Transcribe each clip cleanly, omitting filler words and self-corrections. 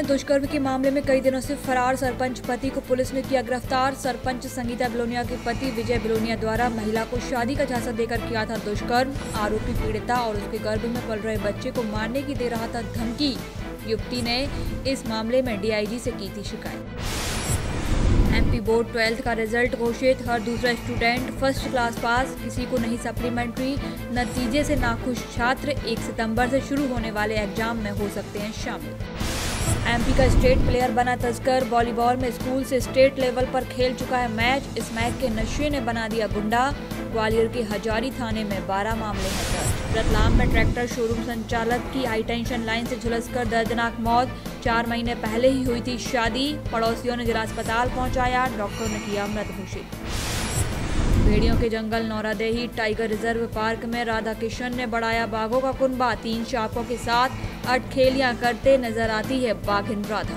में दुष्कर्म के मामले में कई दिनों से फरार सरपंच पति को पुलिस ने किया गिरफ्तार। सरपंच संगीता बिलोनिया के पति विजय बिलोनिया द्वारा महिला को शादी का झांसा देकर किया था दुष्कर्म। आरोपी पीड़िता और उसके गर्भ में पल रहे बच्चे को मारने की दे रहा था धमकी। युवती ने इस मामले में डीआईजी से की थी शिकायत। एमपी बोर्ड 12th का रिजल्ट घोषित, हर दूसरा स्टूडेंट फर्स्ट क्लास पास, किसी को नहीं सप्लीमेंट्री। नतीजे से नाखुश छात्र 1 सितंबर से शुरू होने वाले एग्जाम में हो सकते हैं शामिल। एमपी का स्टेट प्लेयर बना तस्कर, वॉलीबॉल में स्कूल से स्टेट लेवल पर खेल चुका है मैच। इस मैच के नशे ने बना दिया गुंडा। ग्वालियर के हजारी थाने में 12 मामले हैं दर्ज। रतलाम में ट्रैक्टर शोरूम संचालक की हाई टेंशन लाइन से झुलसकर दर्दनाक मौत। 4 महीने पहले ही हुई थी शादी, पड़ोसियों ने जिला अस्पताल पहुंचाया, डॉक्टर ने किया मृत घोषित। भेड़ियों के जंगल नौरादेही टाइगर रिजर्व पार्क में राधा किशन ने बढ़ाया बाघों का कुनबा। 3 शावकों के साथ अटखेलियां करते नजर आती है बाघिन राधा।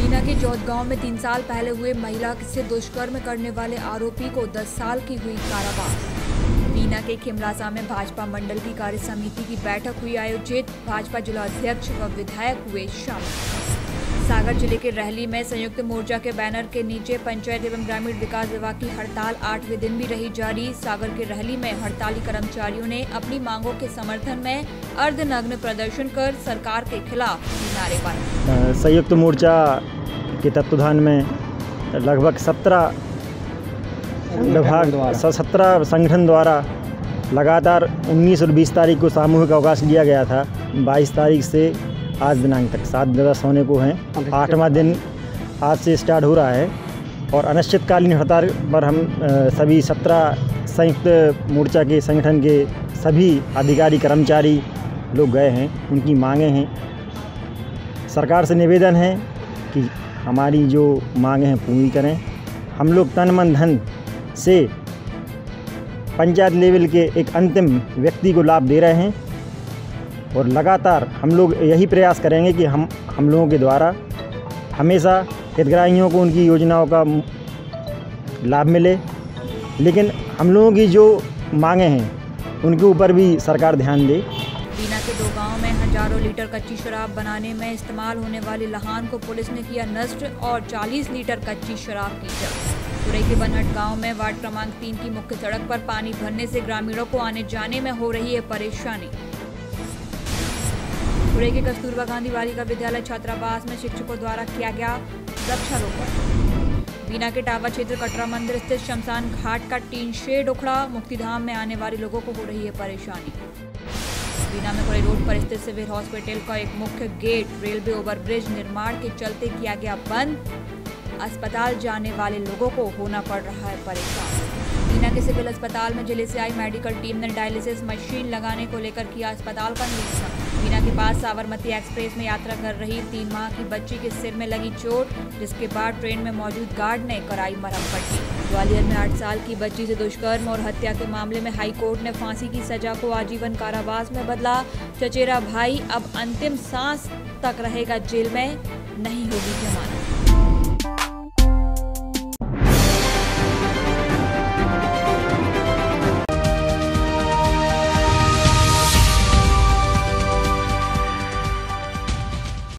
बीना के जोधगांव में 3 साल पहले हुए महिला से दुष्कर्म करने वाले आरोपी को 10 साल की हुई कारावास। बीना के खिमलाजा में भाजपा मंडल की कार्य समिति की बैठक हुई आयोजित, भाजपा जिला अध्यक्ष व विधायक हुए शामिल। सागर जिले के रहली में संयुक्त मोर्चा के बैनर के नीचे पंचायत एवं ग्रामीण विकास विभाग की हड़ताल 8वें दिन भी रही जारी। सागर के रहली में हड़ताली कर्मचारियों ने अपनी मांगों के समर्थन में अर्धनग्न प्रदर्शन कर सरकार के खिलाफ नारेबाजी। संयुक्त मोर्चा के तत्वाधान में लगभग 17 संगठन द्वारा लगातार 19 और 20 तारीख को सामूहिक अवकाश लिया गया था। 22 तारीख से आज दिनांक तक 7 दिवस होने को हैं। 8वां दिन आज से स्टार्ट हो रहा है और अनिश्चितकालीन हड़ताल पर हम सभी 17 संयुक्त मोर्चा के संगठन के सभी अधिकारी कर्मचारी लोग गए हैं। उनकी मांगे हैं, सरकार से निवेदन है कि हमारी जो मांगे हैं पूरी करें। हम लोग तन मन धन से पंचायत लेवल के एक अंतिम व्यक्ति को लाभ दे रहे हैं और लगातार हम लोग यही प्रयास करेंगे कि हम लोगों के द्वारा हमेशा हितग्राहियों को उनकी योजनाओं का लाभ मिले। लेकिन हम लोगों की जो मांगे हैं उनके ऊपर भी सरकार ध्यान दे। बीना के 2 गाँव में हजारों लीटर कच्ची शराब बनाने में इस्तेमाल होने वाली लहान को पुलिस ने किया नष्ट और 40 लीटर कच्ची शराब की जब्त। तुरई के बनहट गांव में वार्ड क्रमांक 3 की मुख्य सड़क पर पानी भरने से ग्रामीणों को आने जाने में हो रही है परेशानी। तुरई के कस्तूरबा गांधी बालिका विद्यालय छात्रावास में शिक्षकों द्वारा किया गया वृक्षारोपण। बीना के टावा क्षेत्र कटरा मंदिर स्थित शमशान घाट का टीन शेड उखड़ा, मुक्तिधाम में आने वाले लोगों को हो रही है परेशानी। बीना में कोई रोड पर स्थित सिविल हॉस्पिटल का एक मुख्य गेट रेलवे ओवरब्रिज निर्माण के चलते किया गया बंद, अस्पताल जाने वाले लोगों को होना पड़ रहा है परेशान। बीना के सिविल अस्पताल में जिले से आई मेडिकल टीम ने डायलिसिस मशीन लगाने को लेकर किया अस्पताल का निरीक्षण। बीना के पास साबरमती एक्सप्रेस में यात्रा कर रही 3 माह की बच्ची के सिर में लगी चोट, जिसके बाद ट्रेन में मौजूद गार्ड ने कराई मरम्मत की। ग्वालियर में 8 साल की बच्ची से दुष्कर्म और हत्या के मामले में हाईकोर्ट ने फांसी की सजा को आजीवन कारावास में बदला। चचेरा भाई अब अंतिम सांस तक रहेगा जेल में, नहीं होगी जमानत।